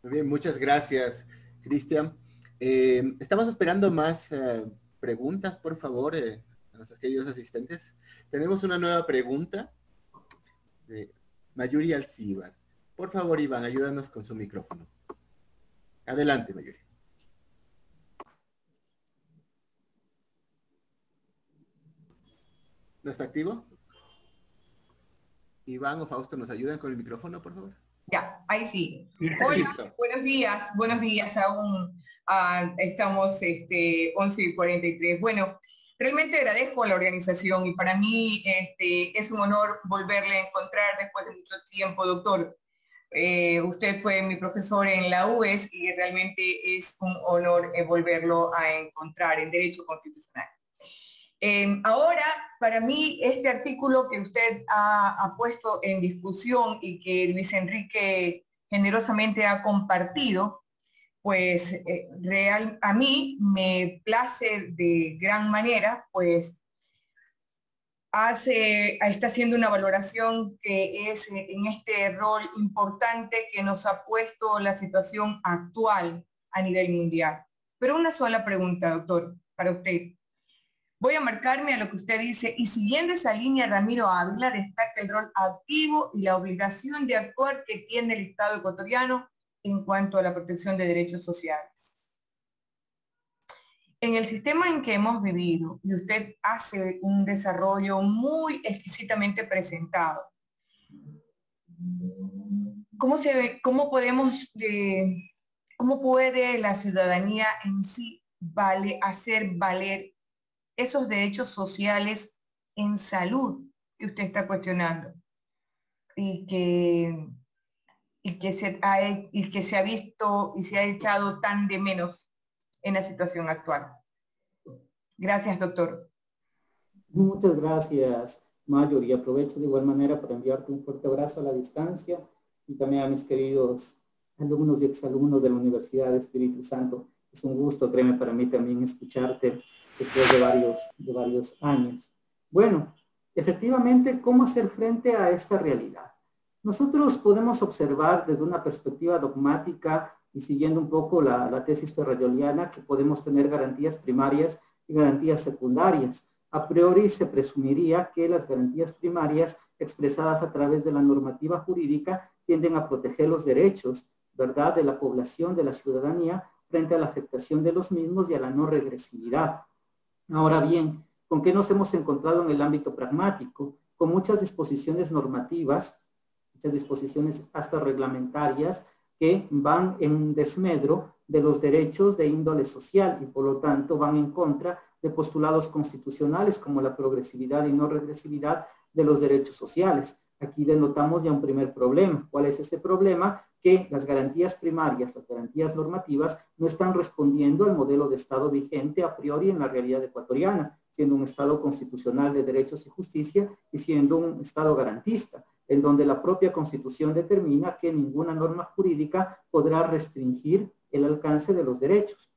Muy bien, muchas gracias, Cristian. Eh, estamos esperando más eh, preguntas, por favor, eh, a nuestros queridos asistentes. Tenemos una nueva pregunta. Mayuri Alcibar. Por favor, Iván, ayúdanos con su micrófono. Adelante, Mayuri. ¿No está activo? Iván o Fausto, ¿nos ayudan con el micrófono, por favor? Ya, ahí sí. Hola, buenos días, buenos días aún. Uh, estamos este, once y cuarenta y tres. Bueno, realmente agradezco a la organización y para mí este, es un honor volverle a encontrar después de mucho tiempo, doctor. Eh, usted fue mi profesor en la U E S y realmente es un honor eh, volverlo a encontrar en Derecho Constitucional. Eh, ahora, para mí, este artículo que usted ha, ha puesto en discusión y que Luis Enrique generosamente ha compartido, pues eh, real, a mí me place de gran manera, pues hace, está haciendo una valoración que es en este rol importante que nos ha puesto la situación actual a nivel mundial. Pero una sola pregunta, doctor, para usted. Voy a marcarme a lo que usted dice, y siguiendo esa línea, Ramiro Ávila destaca el rol activo y la obligación de actuar que tiene el Estado ecuatoriano en cuanto a la protección de derechos sociales. En el sistema en que hemos vivido, y usted hace un desarrollo muy exquisitamente presentado, ¿cómo, se ve, cómo, podemos, eh, cómo puede la ciudadanía en sí vale, hacer valer esos derechos sociales en salud que usted está cuestionando y que, y, que se ha, y que se ha visto y se ha echado tan de menos en la situación actual? Gracias, doctor. Muchas gracias, Mayor, y aprovecho de igual manera para enviarte un fuerte abrazo a la distancia y también a mis queridos alumnos y exalumnos de la Universidad de Espíritu Santo. Es un gusto, créeme, para mí también escucharte después de varios, de varios años. Bueno, efectivamente, ¿cómo hacer frente a esta realidad? Nosotros podemos observar desde una perspectiva dogmática y siguiendo un poco la, la tesis ferrajoliana que podemos tener garantías primarias y garantías secundarias. A priori se presumiría que las garantías primarias expresadas a través de la normativa jurídica tienden a proteger los derechos, ¿verdad?, de la población, de la ciudadanía, frente a la afectación de los mismos y a la no regresividad. Ahora bien, ¿con qué nos hemos encontrado en el ámbito pragmático? Con muchas disposiciones normativas, muchas disposiciones hasta reglamentarias, que van en desmedro de los derechos de índole social y por lo tanto van en contra de postulados constitucionales como la progresividad y no regresividad de los derechos sociales. Aquí denotamos ya un primer problema. ¿Cuál es este problema? Que las garantías primarias, las garantías normativas, no están respondiendo al modelo de Estado vigente a priori en la realidad ecuatoriana, siendo un Estado constitucional de derechos y justicia y siendo un Estado garantista, en donde la propia Constitución determina que ninguna norma jurídica podrá restringir el alcance de los derechos.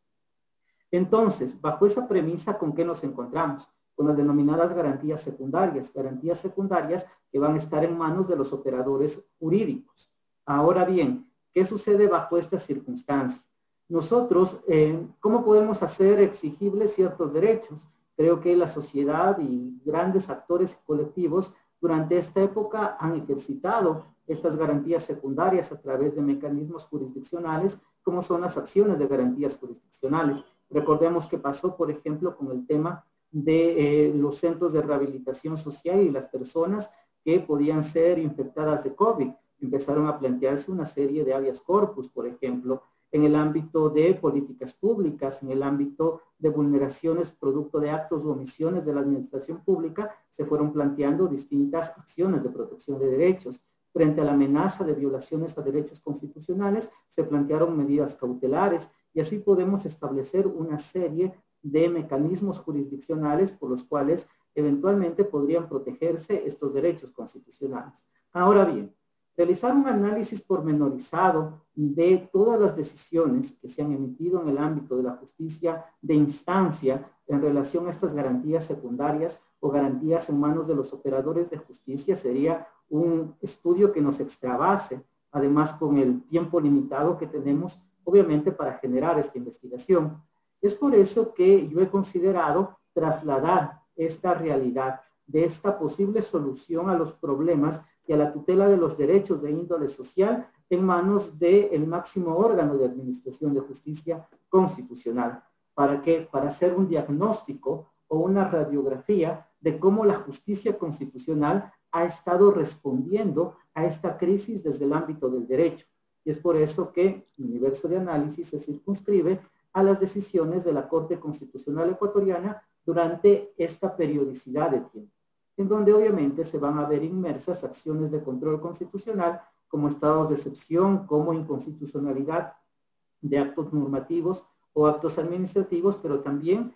Entonces, bajo esa premisa, ¿con qué nos encontramos? Con las denominadas garantías secundarias, garantías secundarias que van a estar en manos de los operadores jurídicos. Ahora bien, ¿qué sucede bajo estas circunstancias? Nosotros, eh, ¿cómo podemos hacer exigibles ciertos derechos? Creo que la sociedad y grandes actores y colectivos durante esta época han ejercitado estas garantías secundarias a través de mecanismos jurisdiccionales, como son las acciones de garantías jurisdiccionales. Recordemos que pasó, por ejemplo, con el tema de eh, los centros de rehabilitación social y las personas que podían ser infectadas de COVID. Empezaron a plantearse una serie de habeas corpus, por ejemplo, en el ámbito de políticas públicas, en el ámbito de vulneraciones producto de actos o omisiones de la administración pública, se fueron planteando distintas acciones de protección de derechos. Frente a la amenaza de violaciones a derechos constitucionales, se plantearon medidas cautelares y así podemos establecer una serie de mecanismos jurisdiccionales por los cuales eventualmente podrían protegerse estos derechos constitucionales. Ahora bien, realizar un análisis pormenorizado de todas las decisiones que se han emitido en el ámbito de la justicia de instancia en relación a estas garantías secundarias o garantías en manos de los operadores de justicia sería un estudio que nos extravase, además con el tiempo limitado que tenemos, obviamente, para generar esta investigación. Es por eso que yo he considerado trasladar esta realidad de esta posible solución a los problemas y a la tutela de los derechos de índole social en manos del máximo órgano de administración de justicia constitucional. ¿Para qué? Para hacer un diagnóstico o una radiografía de cómo la justicia constitucional ha estado respondiendo a esta crisis desde el ámbito del derecho. Y es por eso que el universo de análisis se circunscribe a las decisiones de la Corte Constitucional Ecuatoriana durante esta periodicidad de tiempo, en donde obviamente se van a ver inmersas acciones de control constitucional como estados de excepción, como inconstitucionalidad de actos normativos o actos administrativos, pero también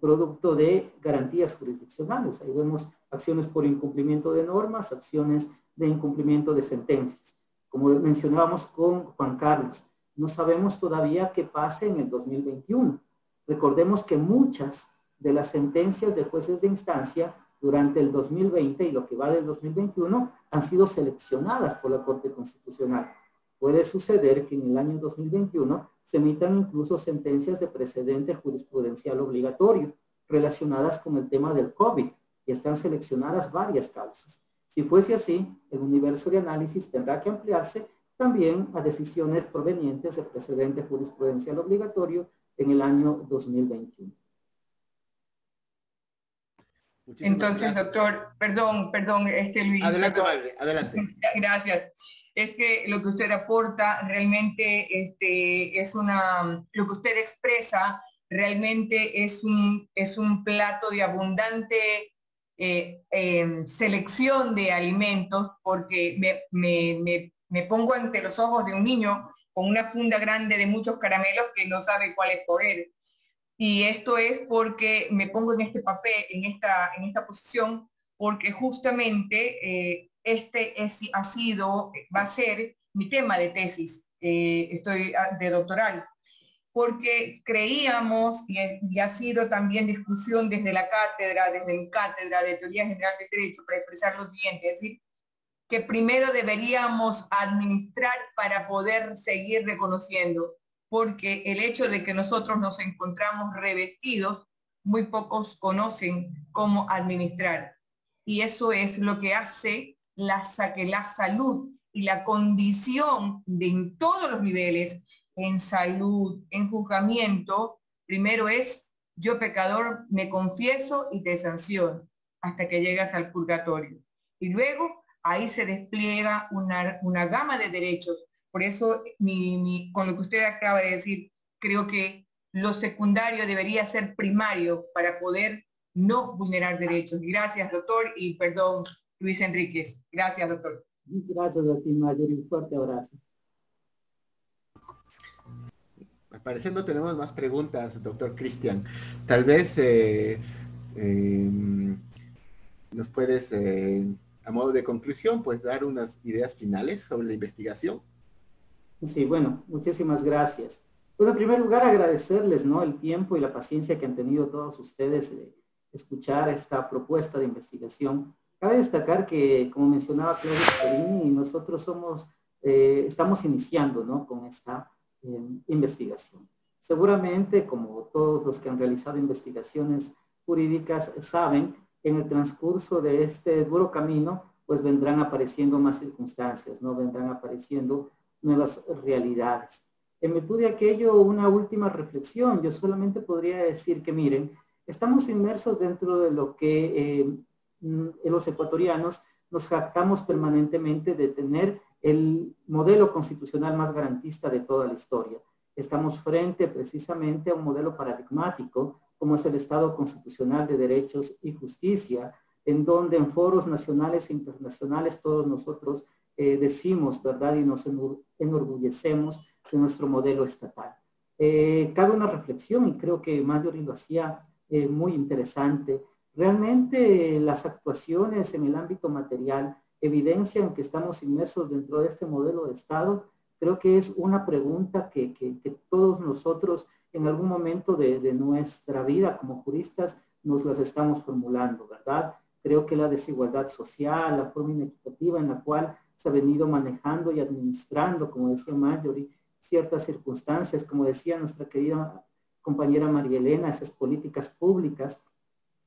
producto de garantías jurisdiccionales. Ahí vemos acciones por incumplimiento de normas, acciones de incumplimiento de sentencias. Como mencionábamos con Juan Carlos, no sabemos todavía qué pase en el dos mil veintiuno. Recordemos que muchas de las sentencias de jueces de instancia durante el dos mil veinte y lo que va del dos mil veintiuno han sido seleccionadas por la Corte Constitucional. Puede suceder que en el año dos mil veintiuno se emitan incluso sentencias de precedente jurisprudencial obligatorio relacionadas con el tema del COVID y están seleccionadas varias causas. Si fuese así, el universo de análisis tendrá que ampliarse también a decisiones provenientes de precedente jurisprudencial obligatorio en el año dos mil veintiuno. Muchísimas Entonces, gracias. Doctor, perdón, perdón, este Luis. Adelante, Valde, adelante. Gracias. Es que lo que usted aporta realmente este, es una, lo que usted expresa realmente es un, es un plato de abundante eh, eh, selección de alimentos, porque me, me, me, me pongo ante los ojos de un niño con una funda grande de muchos caramelos que no sabe cuál escoger. Y esto es porque me pongo en este papel, en esta, en esta posición, porque justamente eh, este es, ha sido, va a ser mi tema de tesis, eh, estoy de doctoral, porque creíamos, y, y ha sido también discusión desde la cátedra, desde mi cátedra de Teoría General de Derecho, para expresar lo siguiente, es decir, que primero deberíamos administrar para poder seguir reconociendo, porque el hecho de que nosotros nos encontramos revestidos, muy pocos conocen cómo administrar. Y eso es lo que hace la, que la salud y la condición de en todos los niveles, en salud, en juzgamiento, primero es yo pecador me confieso y te sanciono hasta que llegas al purgatorio. Y luego ahí se despliega una, una gama de derechos. Por eso, mi, mi, con lo que usted acaba de decir, creo que lo secundario debería ser primario para poder no vulnerar derechos. Gracias, doctor, y perdón, Luis Enríquez. Gracias, doctor. Gracias a ti, Mayor, y un fuerte abrazo. Al parecer no tenemos más preguntas, doctor Christian. Tal vez eh, eh, nos puedes, eh, a modo de conclusión, pues dar unas ideas finales sobre la investigación. Sí, bueno, muchísimas gracias. Bueno, en primer lugar, agradecerles, ¿no?, el tiempo y la paciencia que han tenido todos ustedes de escuchar esta propuesta de investigación. Cabe destacar que, como mencionaba Claudia Storini, nosotros somos, eh, estamos iniciando, ¿no?, con esta eh, investigación. Seguramente, como todos los que han realizado investigaciones jurídicas saben, en el transcurso de este duro camino, pues vendrán apareciendo más circunstancias, ¿no?, vendrán apareciendo nuevas realidades. En virtud de aquello, una última reflexión, yo solamente podría decir que, miren, estamos inmersos dentro de lo que eh, los ecuatorianos nos jactamos permanentemente de tener el modelo constitucional más garantista de toda la historia. Estamos frente precisamente a un modelo paradigmático, como es el Estado Constitucional de Derechos y Justicia, en donde en foros nacionales e internacionales todos nosotros Eh, decimos, ¿verdad?, y nos enorgullecemos de nuestro modelo estatal. Eh, cabe una reflexión, y creo que Marjorie lo hacía eh, muy interesante. Realmente eh, las actuaciones en el ámbito material evidencian que estamos inmersos dentro de este modelo de Estado. Creo que es una pregunta que, que, que todos nosotros en algún momento de, de nuestra vida como juristas nos las estamos formulando, ¿verdad? Creo que la desigualdad social, la forma inequitativa en la cual se ha venido manejando y administrando, como decía Marjorie, ciertas circunstancias, como decía nuestra querida compañera María Elena, esas políticas públicas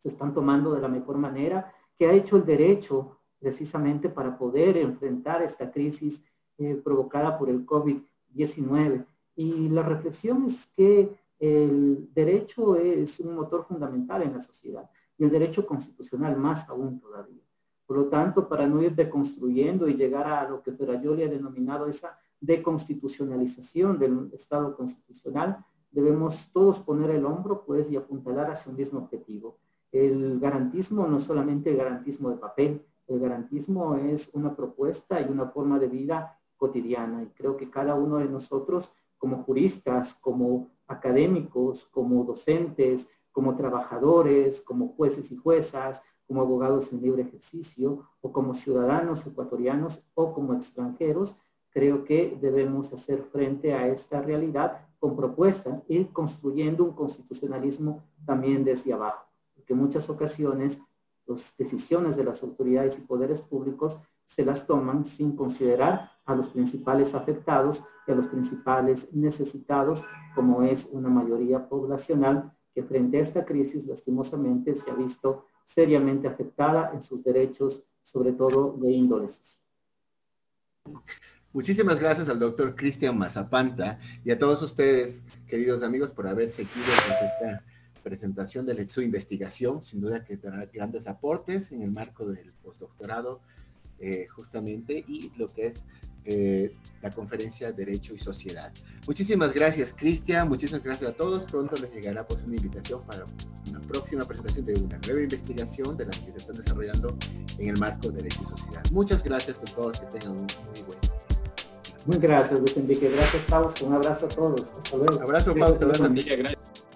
se están tomando de la mejor manera, que ha hecho el derecho precisamente para poder enfrentar esta crisis eh, provocada por el COVID diecinueve. Y la reflexión es que el derecho es un motor fundamental en la sociedad, y el derecho constitucional más aún todavía. Por lo tanto, para no ir deconstruyendo y llegar a lo que Ferrajoli ha denominado esa deconstitucionalización del Estado constitucional, debemos todos poner el hombro pues, y apuntalar hacia un mismo objetivo. El garantismo no es solamente el garantismo de papel, el garantismo es una propuesta y una forma de vida cotidiana. Y creo que cada uno de nosotros, como juristas, como académicos, como docentes, como trabajadores, como jueces y juezas, como abogados en libre ejercicio, o como ciudadanos ecuatorianos o como extranjeros, creo que debemos hacer frente a esta realidad con propuesta, ir construyendo un constitucionalismo también desde abajo, porque en muchas ocasiones las decisiones de las autoridades y poderes públicos se las toman sin considerar a los principales afectados y a los principales necesitados, como es una mayoría poblacional que frente a esta crisis lastimosamente se ha visto seriamente afectada en sus derechos, sobre todo de índole social. Muchísimas gracias al doctor Christian Masapanta y a todos ustedes, queridos amigos, por haber seguido pues, esta presentación de su investigación. Sin duda que dará grandes aportes en el marco del postdoctorado, eh, justamente, y lo que es eh, la conferencia Derecho y Sociedad. Muchísimas gracias, Christian. Muchísimas gracias a todos. Pronto les llegará pues, una invitación para una próxima presentación de una nueva investigación de las que se están desarrollando en el marco de Derecho y Sociedad. Muchas gracias a todos. Que tengan un muy buen día. Muy gracias, Luis Enrique. Gracias, Fausto. Un abrazo a todos. Hasta luego. Abrazo, Fausto. Gracias, Enrique. Gracias.